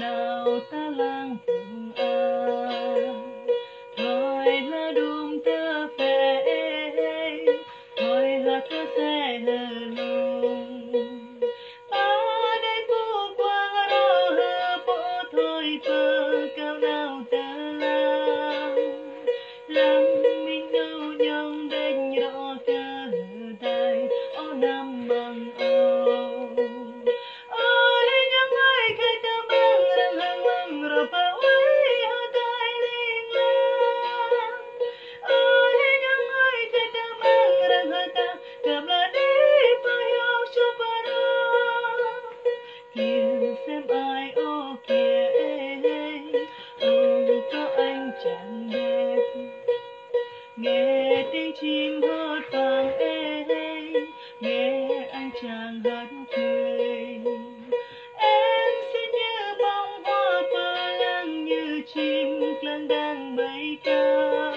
đau ta lang thương ai. Thôi là đùm ta về em, thôi là ta sẽ hờ lùng. Ở đây phố qua đó hờ bỏ thôi vơ cao nào ta lang. Lắm mình đâu nhông đánh rõ ta hờ tay, ô năm bằng ô. Nghe tiếng chim hót vang êm, nghe anh chàng hát cười. Em xinh như bông hoa pha lang, như chim lang đang bay cao.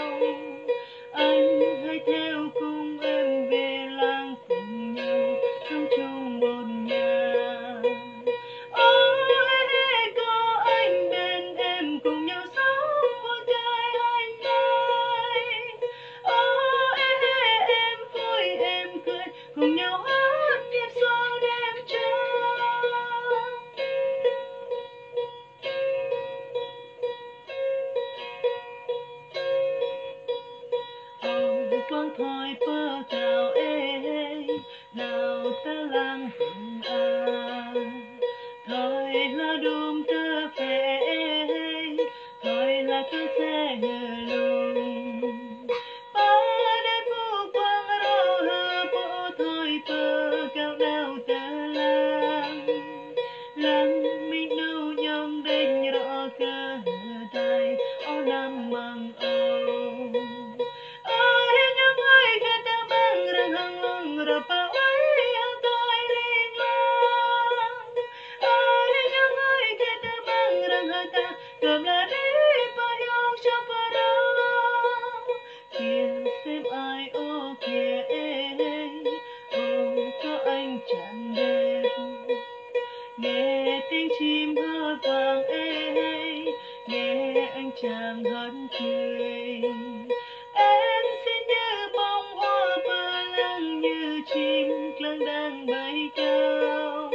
Anh hãy theo cùng em về làng cùng nhau, sống chung một nhà. Ôi hãy có anh bên em cùng nhau sống vui tươi hạnh phúc. Ôi hãy em vui em cười cùng nhau hát kiếp sau đêm trăng. Ôi quang thôi bơ tàu em nào ta lang cùng ai. Thôi là đùm ta về, thôi là ta sẽ hờ lùng. Ba đêm phố quang đau hờ bỏ thôi bơ cao đau ta lang. Lắm mình đâu nhông đánh rõ cơ hờ tay, ô năm bằng ô. Ôi nhớ mây khát ta mang rằng hằng lòng rập bao ấy hờ tay liên lạc. Ôi nhớ mây khát ta mang rằng hờ ta cầm là đi bao yêu trong bao đâu. Kìa xem ai ô kìa em, ô có anh chàng đẹp. Nghe tiếng chim hót vang êm, nghe anh chàng hát cười. Em xinh như bông hoa pha lang, như chim lang đang bay cao.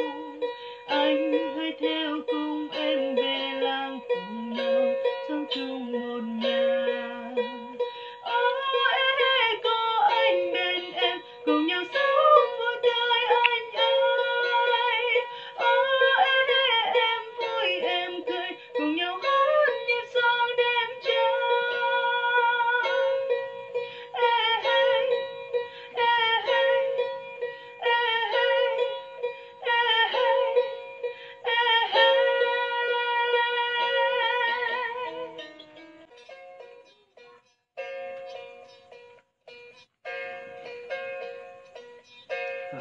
Anh hãy theo cùng em về làng cùng nhau, sống chung một nhà. Ôi hãy có anh bên em cùng nhau sống vui tươi anh ơi. Ôi hãy em vui em cười cùng nhau hát nhịp song đêm trăng.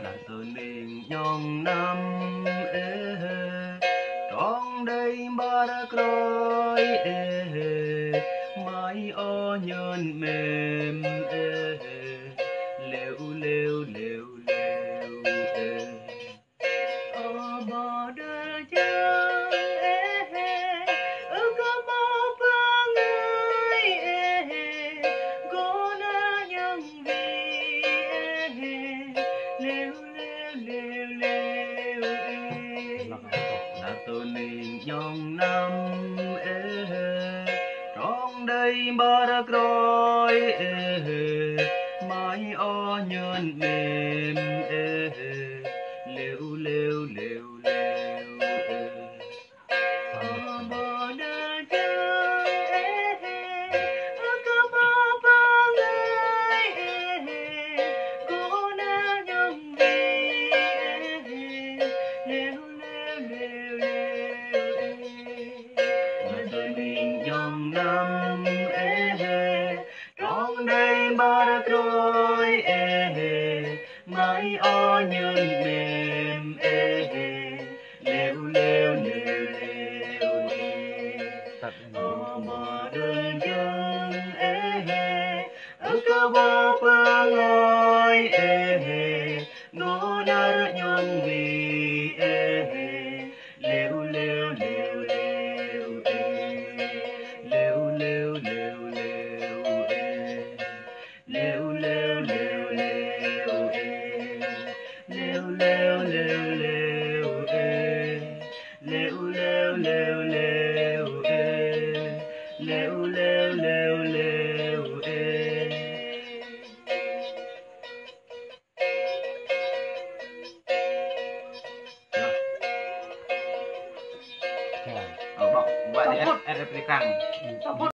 Là tôi mình nhong năm ê hê, trong đây ba đã cõi ê hê, mái o nhơn mềm ê hê, lều lều lều lều ê, ở bờ đê giang ê hê, ở có bao ba người ê hê, có na nhân vi ê hê. Là tôi mình nhong năm ê hê, trong đây ba đã cõi ê hê, mái o nhơn mềm ê hê, lều lều lều lều ê. Mái o nhơn mềm ê hê, lều lều lều lều ê. Ở bờ đê giang ê hê, ở có bao ba người ê hê, ngô na nhon vi ê hê, lều lều lều lều. Replicant.